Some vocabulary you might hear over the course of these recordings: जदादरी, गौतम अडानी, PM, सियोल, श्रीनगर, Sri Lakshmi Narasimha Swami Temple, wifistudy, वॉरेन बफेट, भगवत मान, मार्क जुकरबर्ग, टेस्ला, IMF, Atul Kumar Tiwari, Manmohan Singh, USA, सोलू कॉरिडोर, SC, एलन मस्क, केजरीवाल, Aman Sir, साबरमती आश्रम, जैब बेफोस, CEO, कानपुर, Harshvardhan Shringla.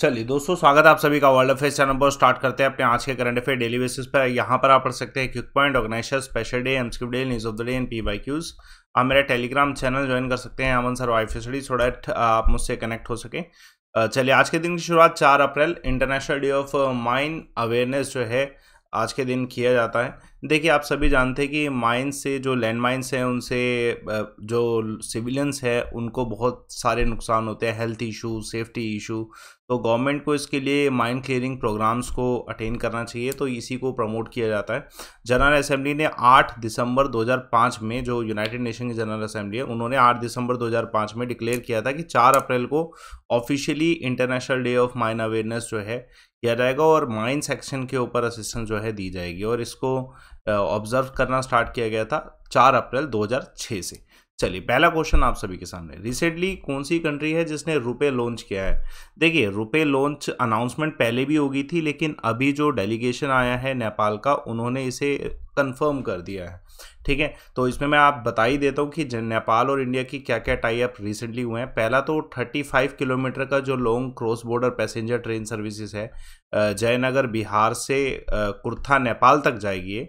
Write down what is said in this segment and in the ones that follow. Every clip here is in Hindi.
चलिए दोस्तों, स्वागत है आप सभी का वर्ल्ड अफेयर चैनल पर। स्टार्ट करते हैं अपने आज के करंट अफेयर डेली बेसिस पर। यहाँ पर आप पढ़ सकते हैं quick point, organizer, special day, MCQ day, news of the day and PYQs. आप मेरा टेलीग्राम चैनल ज्वाइन कर सकते हैं Aman sir WiFi study, so that आप मुझसे कनेक्ट हो सके। चलिए, आज के दिन की शुरुआत 4 April international day of mine awareness जो है आज के दिन किया जाता है। देखिए, आप सभी जानते हैं कि माइन से जो लैंड माइन्स हैं उनसे जो सिविलियंस है उनको बहुत सारे नुकसान होते हैं, हेल्थ इशू, सेफ्टी इशू। तो गवर्नमेंट को इसके लिए माइन क्लियरिंग प्रोग्राम्स को अटेन करना चाहिए, तो इसी को प्रमोट किया जाता है। जनरल असेंबली ने 8 दिसंबर 2005 में, जो यूनाइटेड नेशन की जनरल असेंबली है, उन्होंने 8 दिसंबर 2005 में डिक्लेयर किया था कि 4 अप्रैल को officially international day of mine awareness जो है किया जाएगा और माइन सेक्शन के ऊपर असिस्टेंस जो है दी जाएगी। और इसको ऑब्जर्व करना स्टार्ट किया गया था 4 अप्रैल 2006 से। चलिए, पहला क्वेश्चन आप सभी के सामने, रिसेंटली कौन सी कंट्री है जिसने रुपए लॉन्च किया है? देखिए, रुपए लॉन्च अनाउंसमेंट पहले भी होगी थी, लेकिन अभी जो डेलीगेशन आया है नेपाल का, उन्होंने इसे कंफर्म कर दिया है। ठीक है, तो इसमें मैं आप बता ही देता हूँ कि नेपाल और इंडिया की क्या क्या टाई अप रिसेंटली हुए हैं। पहला तो 35 किलोमीटर का जो long cross border passenger train services है, जयनगर बिहार से कुर्था नेपाल तक जाएगी,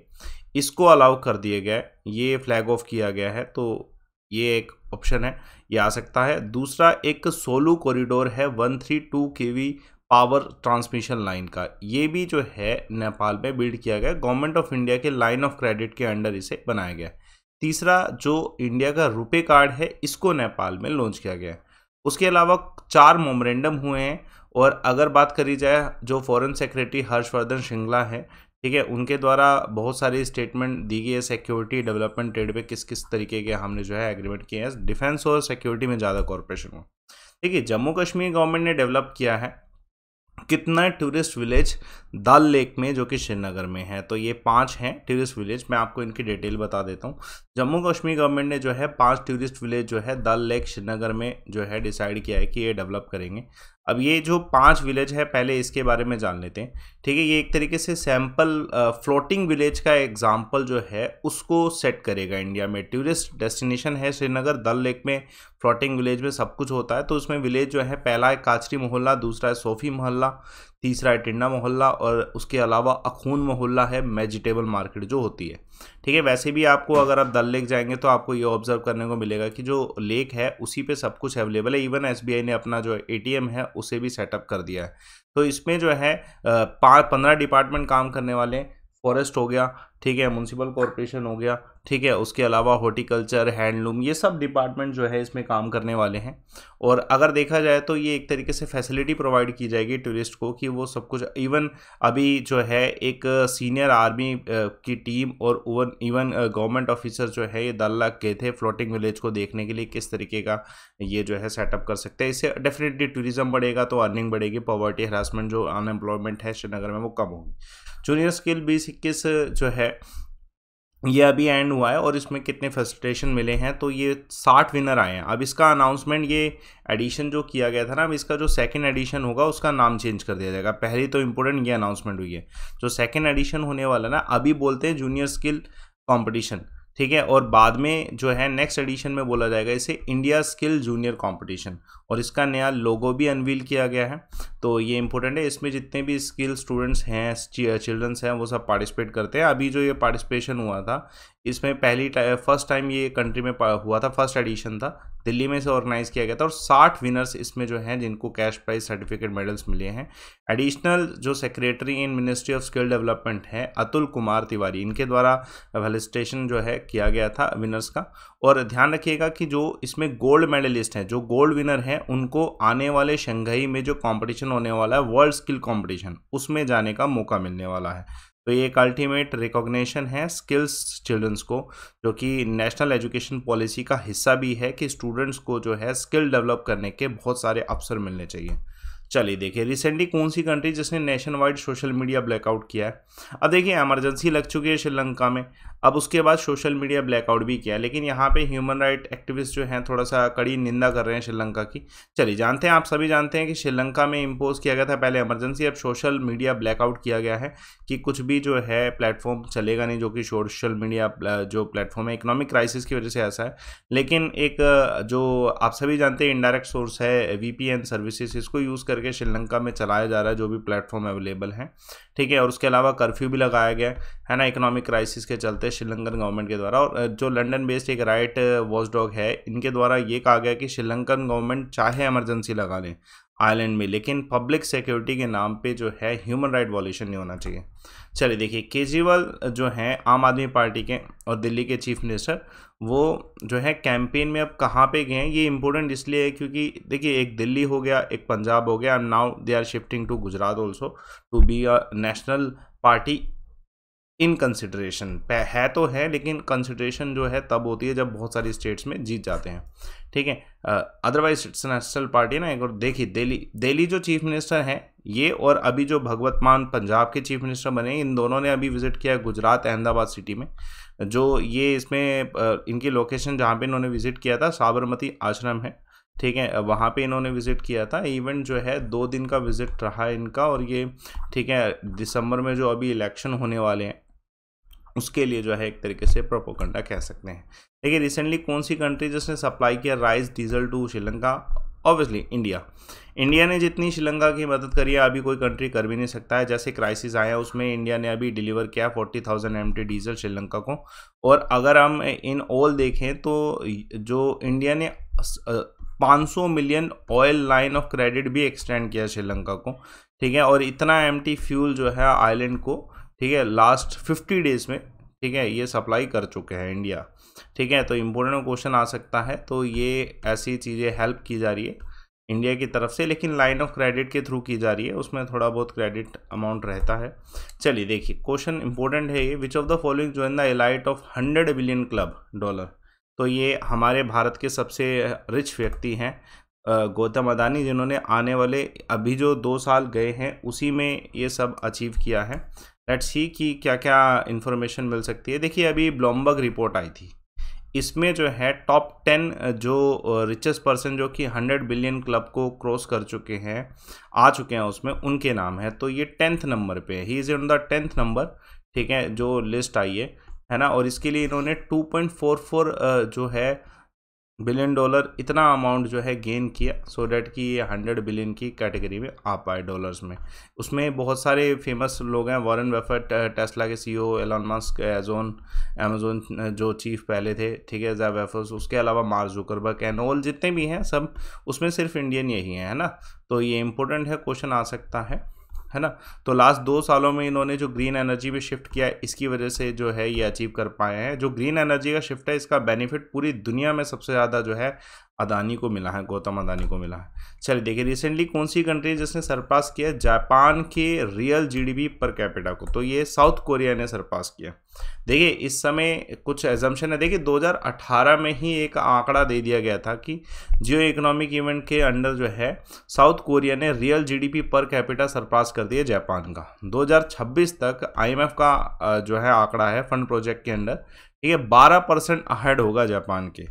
इसको अलाउ कर दिया गया है, ये फ्लैग ऑफ किया गया है। तो ये एक ऑप्शन है, ये आ सकता है। दूसरा, एक सोलू कॉरिडोर है 132 kV पावर ट्रांसमिशन लाइन का, ये भी जो है नेपाल में बिल्ड किया गया, गवर्नमेंट ऑफ इंडिया के लाइन ऑफ क्रेडिट के अंडर इसे बनाया गया। तीसरा, जो इंडिया का रुपए कार्ड है इसको नेपाल में लॉन्च किया गया। उसके अलावा 4 मेमोरेंडम हुए हैं। और अगर बात करी जाए, जो फॉरेन सेक्रेटरी हर्षवर्धन श्रृंगला हैं, ठीक है, उनके द्वारा बहुत सारी स्टेटमेंट दी गई है सिक्योरिटी डेवलपमेंट ट्रेड पे किस किस तरीके के हमने जो है एग्रीमेंट किए हैं, डिफेंस और सिक्योरिटी में ज़्यादा कॉर्पोरेशन हो। ठीक है, जम्मू कश्मीर गवर्नमेंट ने डेवलप किया है कितना टूरिस्ट विलेज दाल लेक में, जो कि श्रीनगर में है। तो ये 5 हैं टूरिस्ट विलेज, मैं आपको इनकी डिटेल बता देता हूँ। जम्मू कश्मीर गवर्नमेंट ने जो है 5 टूरिस्ट विलेज जो है दाल लेक श्रीनगर में जो है डिसाइड किया है कि ये डेवलप करेंगे। अब ये जो 5 विलेज है, पहले इसके बारे में जान लेते हैं। ठीक है, ये एक तरीके से सैम्पल फ्लोटिंग विलेज का एग्जाम्पल जो है उसको सेट करेगा इंडिया में। टूरिस्ट डेस्टिनेशन है श्रीनगर, दल लेक में फ्लोटिंग विलेज में सब कुछ होता है। तो उसमें विलेज जो है, पहला है काचरी मोहल्ला, दूसरा है सोफी मोहल्ला, तीसरा है टिन्ना मोहल्ला, और उसके अलावा अखून मोहल्ला है, वेजिटेबल मार्केट जो होती है। ठीक है, वैसे भी आपको अगर आप दल लेक जाएंगे तो आपको ये ऑब्जर्व करने को मिलेगा कि जो लेक है उसी पे सब कुछ अवेलेबल है। इवन एसबीआई ने अपना जो एटीएम है उसे भी सेटअप कर दिया है। तो इसमें जो है 15 डिपार्टमेंट काम करने वाले हैं। फॉरेस्ट हो गया, ठीक है, म्यूनसिपल कॉरपोरेशन हो गया, ठीक है, उसके अलावा हॉर्टिकल्चर, हैंडलूम, ये सब डिपार्टमेंट जो है इसमें काम करने वाले हैं। और अगर देखा जाए तो ये एक तरीके से फैसिलिटी प्रोवाइड की जाएगी टूरिस्ट को कि वो सब कुछ, इवन अभी जो है एक सीनियर आर्मी की टीम और इवन गवर्नमेंट ऑफिसर जो है ये दल लेक गए थे फ्लोटिंग विलेज को देखने के लिए किस तरीके का ये जो है सेटअप कर सकते हैं। इससे डेफिनेटली टूरिज्म बढ़ेगा, तो अर्निंग बढ़ेगी, पॉवर्टी हरासमेंट जो अनएम्प्लॉयमेंट है श्रीनगर में वो कम होगी। जूनियर स्किल 2021 जो है ये अभी एंड हुआ है और इसमें कितने फैसिलिटेशन मिले हैं, तो ये 60 विनर आए हैं। अब इसका अनाउंसमेंट, ये एडिशन जो किया गया था ना, अब इसका जो सेकंड एडिशन होगा उसका नाम चेंज कर दिया जाएगा। पहली तो इम्पोर्टेंट ये अनाउंसमेंट हुई है, जो सेकंड एडिशन होने वाला ना, अभी बोलते हैं जूनियर स्किल कॉम्पिटिशन, ठीक है, और बाद में जो है नेक्स्ट एडिशन में बोला जाएगा इसे इंडिया स्किल जूनियर कंपटीशन। और इसका नया लोगो भी अनवील किया गया है, तो ये इंपॉर्टेंट है। इसमें जितने भी स्किल स्टूडेंट्स हैं, चिल्ड्रंस हैं, वो सब पार्टिसिपेट करते हैं। अभी जो ये पार्टिसिपेशन हुआ था इसमें फर्स्ट टाइम ये कंट्री में हुआ था, फर्स्ट एडिशन था, दिल्ली में इसे ऑर्गेनाइज़ किया गया था। और 60 विनर्स इसमें जो हैं जिनको कैश प्राइज, सर्टिफिकेट, मेडल्स मिले हैं। एडिशनल जो secretary in ministry of skill development है अतुल कुमार तिवारी, इनके द्वारा वैलिडेशन जो है किया गया था विनर्स का। और ध्यान रखिएगा कि जो इसमें गोल्ड मेडलिस्ट हैं, जो गोल्ड विनर हैं, उनको आने वाले शंघाई में जो कॉम्पिटिशन होने वाला है वर्ल्ड स्किल कॉम्पिटिशन, उसमें जाने का मौका मिलने वाला है। तो ये एक अल्टीमेट रिकॉग्निशन है स्किल्स चिल्ड्रंस को, जो कि नेशनल एजुकेशन पॉलिसी का हिस्सा भी है कि स्टूडेंट्स को जो है स्किल डेवलप करने के बहुत सारे अवसर मिलने चाहिए। चलिए देखिए, रिसेंटली कौन सी कंट्री जिसने nation wide social media blackout किया है। अब देखिए, एमरजेंसी लग चुकी है श्रीलंका में, अब उसके बाद सोशल मीडिया ब्लैकआउट भी किया, लेकिन यहाँ पे ह्यूमन राइट एक्टिविस्ट जो हैं थोड़ा सा कड़ी निंदा कर रहे हैं श्रीलंका की। चलिए जानते हैं, आप सभी जानते हैं कि श्रीलंका में इम्पोज किया गया था पहले एमरजेंसी, अब सोशल मीडिया ब्लैकआउट किया गया है कि कुछ भी जो है प्लेटफॉर्म चलेगा नहीं, जो कि सोशल मीडिया जो प्लेटफॉर्म है इकोनॉमिक क्राइसिस की वजह से ऐसा है। लेकिन एक जो आप सभी जानते हैं इनडायरेक्ट सोर्स है, वीपीएन सर्विसेज, इसको यूज़ करके श्रीलंका में चलाया जा रहा है, जो भी प्लेटफॉर्म अवेलेबल हैं, ठीक है। और उसके अलावा कर्फ्यू भी लगाया गया है ना, इकोनॉमिक क्राइसिस के चलते श्रीलंकन गवर्नमेंट के द्वारा। और जो लंदन बेस्ड एक राइट वॉचडॉग है, इनके द्वारा ये कहा गया कि श्रीलंकन गवर्नमेंट चाहे इमरजेंसी लगा लें आइलैंड में, लेकिन पब्लिक सिक्योरिटी के नाम पे जो है ह्यूमन राइट वॉल्यूशन नहीं होना चाहिए। चलिए देखिए, केजरीवाल जो हैं आम आदमी पार्टी के और दिल्ली के चीफ मिनिस्टर, वो जो है कैंपेन में अब कहाँ पे गए हैं, ये इम्पोर्टेंट इसलिए है क्योंकि देखिए एक दिल्ली हो गया, एक पंजाब हो गया, and now they are shifting to Gujarat also to be a national party in consideration पे है तो है, लेकिन कंसिडरेशन जो है तब होती है जब बहुत सारी स्टेट्स में जीत जाते हैं, ठीक है। अदरवाइज इट्स नेशनल पार्टी ना। एक और देखिए दिल्ली जो चीफ मिनिस्टर हैं ये, और अभी जो भगवत मान पंजाब के चीफ मिनिस्टर बने, इन दोनों ने अभी विजिट किया गुजरात अहमदाबाद सिटी में। जो ये इसमें इनकी लोकेशन जहाँ पे इन्होंने विजिट किया था साबरमती आश्रम है, ठीक है, वहाँ पे इन्होंने विज़िट किया था। इवेंट जो है 2 दिन का विज़िट रहा इनका, और ये ठीक है दिसंबर में जो अभी इलेक्शन होने वाले हैं उसके लिए जो है एक तरीके से प्रोपोगंडा कह सकते हैं। देखिए रिसेंटली कौन सी कंट्री जिसने सप्लाई किया rice diesel to Sri Lanka? Obviously India ने जितनी श्रीलंका की मदद करी है अभी कोई कंट्री कर भी नहीं सकता है। जैसे क्राइसिस आया उसमें इंडिया ने अभी डिलीवर किया 40,000 MT डीजल श्रीलंका को। और अगर हम इन ऑल देखें तो जो इंडिया ने 500 million oil line of credit भी एक्सटेंड किया श्रीलंका को, ठीक है। और इतना एम्प्टी फ्यूल जो है आइलैंड को, ठीक है, लास्ट 50 डेज में, ठीक है, ये सप्लाई कर चुके हैं इंडिया, ठीक है। तो इम्पोर्टेंट क्वेश्चन आ सकता है। तो ये ऐसी चीज़ें हेल्प की जा रही है इंडिया की तरफ से, लेकिन लाइन ऑफ क्रेडिट के थ्रू की जा रही है, उसमें थोड़ा बहुत क्रेडिट अमाउंट रहता है। चलिए देखिए क्वेश्चन इंपॉर्टेंट है ये, which of the following join the elite of $100 billion club dollar? तो ये हमारे भारत के सबसे रिच व्यक्ति हैं गौतम अडानी, जिन्होंने आने वाले अभी जो 2 साल गए हैं उसी में ये सब अचीव किया है। लेट्स सी कि क्या क्या इन्फॉर्मेशन मिल सकती है। देखिए अभी ब्लॉमबर्ग रिपोर्ट आई थी, इसमें जो है टॉप 10 जो रिचेस्ट पर्सन जो कि 100 बिलियन क्लब को क्रॉस कर चुके हैं, आ चुके हैं, उसमें उनके नाम है। तो ये 10th नंबर पे है, he is on the 10th number, ठीक है, जो लिस्ट आई है ना। और इसके लिए इन्होंने 2.44 जो है बिलियन डॉलर इतना अमाउंट जो है गेन किया, सो डैट कि ये 100 बिलियन की कैटेगरी में आ पाए डॉलर्स में। उसमें बहुत सारे फेमस लोग हैं, वॉरेन बफेट, टेस्ला के CEO एलन मस्क, अमेजोन जो चीफ पहले थे, ठीक है, जैब बेफोस, उसके अलावा मार्क जुकरबर्ग एंड ऑल जितने भी हैं सब, उसमें सिर्फ इंडियन यही है ना। तो ये इंपॉर्टेंट है, क्वेश्चन आ सकता है ना। तो लास्ट 2 सालों में इन्होंने जो ग्रीन एनर्जी पे शिफ्ट किया है, इसकी वजह से जो है ये अचीव कर पाए हैं। जो ग्रीन एनर्जी का शिफ्ट है इसका बेनिफिट पूरी दुनिया में सबसे ज़्यादा जो है अडानी को मिला है, गौतम अडानी को मिला है। चलिए देखिए रिसेंटली कौन सी कंट्री जिसने सरपास किया जापान के रियल GDP पर कैपिटा को? तो ये साउथ कोरिया ने सरपास किया। देखिए इस समय कुछ एजम्पशन है। देखिए 2018 में ही एक आंकड़ा दे दिया गया था कि जियो इकोनॉमिक इवेंट के अंडर जो है साउथ कोरिया ने रियल GDP पर कैपिटा सरपास कर दिया जापान का। 2026 तक IMF का जो है आंकड़ा है फंड प्रोजेक्ट के अंडर, ठीक है, 12% अहेड होगा जापान के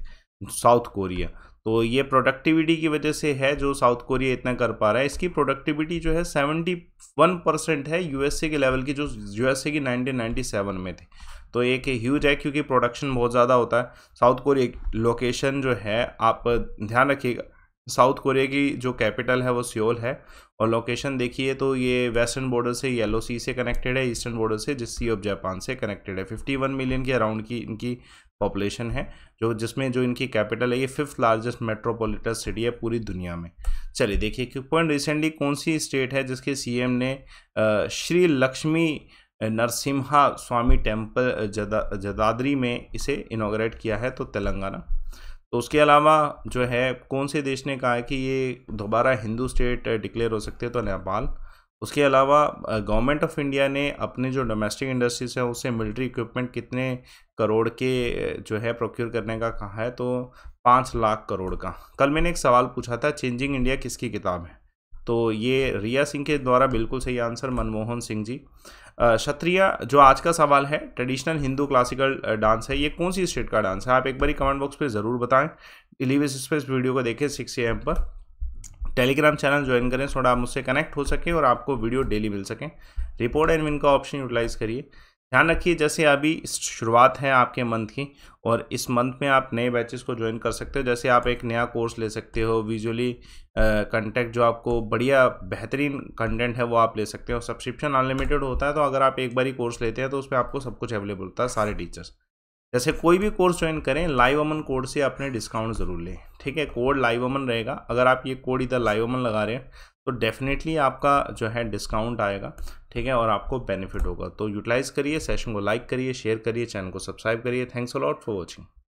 साउथ कोरिया। तो ये प्रोडक्टिविटी की वजह से है जो साउथ कोरिया इतना कर पा रहा है। इसकी प्रोडक्टिविटी जो है 71% है USA के लेवल की, जो USA की 1997 में थी। तो एक ह्यूज है क्योंकि प्रोडक्शन बहुत ज़्यादा होता है। साउथ कोरिया लोकेशन जो है आप ध्यान रखिएगा, साउथ कोरिया की जो कैपिटल है वो सियोल है, और लोकेशन देखिए तो ये वेस्टर्न बॉर्डर से येलो सी से कनेक्टेड है, ईस्टर्न बॉर्डर से जिस सी ऑफ जापान से कनेक्टेड है। 51 मिलियन के अराउंड की इनकी पॉपुलेशन है, जो जिसमें जो इनकी कैपिटल है ये 5th लार्जेस्ट मेट्रोपॉलिटन सिटी है पूरी दुनिया में। चलिए देखिए क्विक रिसेंटली कौन सी स्टेट है जिसके CM ने श्री लक्ष्मी नरसिम्हा स्वामी टेम्पल जदादरी में इसे इनोग्रेट किया है? तो तेलंगाना। तो उसके अलावा जो है कौन से देश ने कहा है कि ये दोबारा हिंदू स्टेट डिक्लेयर हो सकते हैं? तो नेपाल। उसके अलावा गवर्नमेंट ऑफ इंडिया ने अपने जो डोमेस्टिक इंडस्ट्रीज हैं उससे मिलिट्री इक्विपमेंट कितने करोड़ के जो है प्रोक्योर करने का कहा है? तो 5 लाख करोड़ का। कल मैंने एक सवाल पूछा था, चेंजिंग इंडिया किसकी किताब है? तो ये रिया सिंह के द्वारा बिल्कुल सही आंसर, मनमोहन सिंह जी। क्षत्रिया जो आज का सवाल है, ट्रेडिशनल हिंदू क्लासिकल डांस है, ये कौन सी स्टेट का डांस है? आप एक बार कमेंट बॉक्स पे ज़रूर बताएं। डिलीवरी स्पेस वीडियो को देखें 6 AM पर। टेलीग्राम चैनल ज्वाइन करें, थोड़ा आप मुझसे कनेक्ट हो सकें और आपको वीडियो डेली मिल सकें। रिपोर्ट एंड विन का ऑप्शन यूटिलाइज़ करिए। ध्यान रखिए, जैसे अभी शुरुआत है आपके मंथ की और इस मंथ में आप नए बैचेस को ज्वाइन कर सकते हो। जैसे आप एक नया कोर्स ले सकते हो, विजुअली कंटेंट जो आपको बढ़िया बेहतरीन कंटेंट है वो आप ले सकते हो। सब्सक्रिप्शन अनलिमिटेड होता है, तो अगर आप एक बार ही कोर्स लेते हैं तो उसमें आपको सब कुछ अवेलेबल होता है, सारे टीचर्स। जैसे कोई भी कोर्स ज्वाइन करें, लाइव अमन कोड से अपने डिस्काउंट ज़रूर लें, ठीक है। कोड लाइव अमन रहेगा, अगर आप ये कोड इधर लाइव अमन लगा रहे हैं तो डेफिनेटली आपका जो है डिस्काउंट आएगा, ठीक है, और आपको बेनिफिट होगा। तो यूटिलाइज़ करिए, सेशन को लाइक करिए, शेयर करिए, चैनल को सब्सक्राइब करिए। Thanks a lot for watching.